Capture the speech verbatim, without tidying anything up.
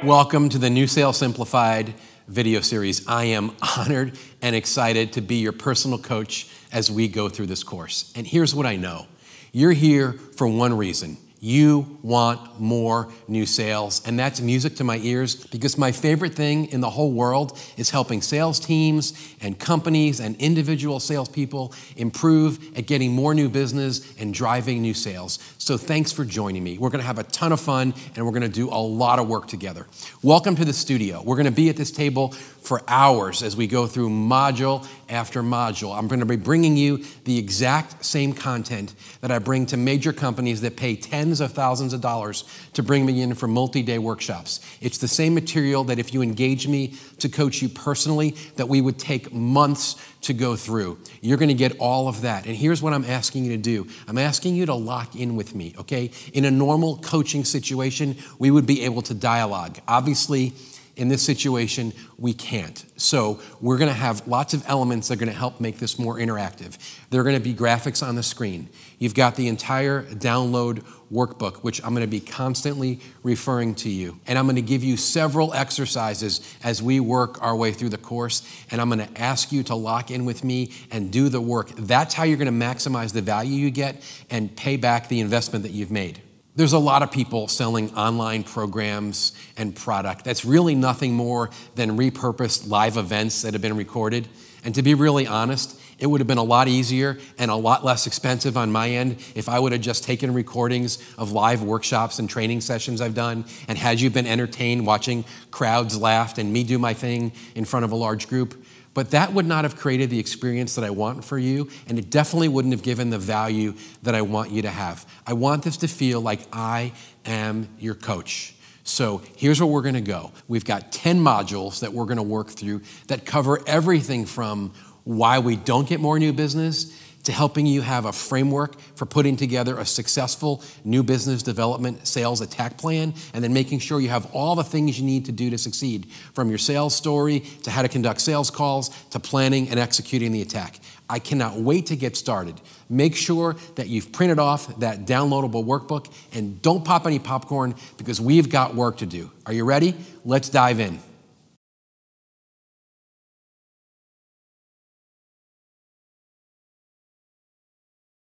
Welcome to the New Sales Simplified video series. I am honored and excited to be your personal coach as we go through this course. And here's what I know. You're here for one reason. You want more new sales, and that's music to my ears because my favorite thing in the whole world is helping sales teams and companies and individual salespeople improve at getting more new business and driving new sales. So thanks for joining me. We're gonna have a ton of fun and we're gonna do a lot of work together. Welcome to the studio. We're gonna be at this table for hours as we go through module after module. I'm gonna be bringing you the exact same content that I bring to major companies that pay tens of thousands of dollars to bring me in for multi-day workshops. It's the same material that if you engage me to coach you personally, that we would take months to go through. You're gonna get all of that. And here's what I'm asking you to do. I'm asking you to lock in with me, okay? In a normal coaching situation, we would be able to dialogue. Obviously, in this situation, we can't. So we're gonna have lots of elements that are gonna help make this more interactive. There are gonna be graphics on the screen. You've got the entire download workbook, which I'm gonna be constantly referring to you. And I'm gonna give you several exercises as we work our way through the course. And I'm gonna ask you to lock in with me and do the work. That's how you're gonna maximize the value you get and pay back the investment that you've made. There's a lot of people selling online programs and product that's really nothing more than repurposed live events that have been recorded. And to be really honest, it would have been a lot easier and a lot less expensive on my end if I would have just taken recordings of live workshops and training sessions I've done, and had you been entertained watching crowds laugh and me do my thing in front of a large group. But that would not have created the experience that I want for you, and it definitely wouldn't have given the value that I want you to have. I want this to feel like I am your coach. So here's where we're gonna go. We've got ten modules that we're gonna work through that cover everything from why we don't get more new business to helping you have a framework for putting together a successful new business development sales attack plan, and then making sure you have all the things you need to do to succeed, from your sales story to how to conduct sales calls to planning and executing the attack. I cannot wait to get started. Make sure that you've printed off that downloadable workbook, and don't pop any popcorn because we've got work to do. Are you ready? Let's dive in.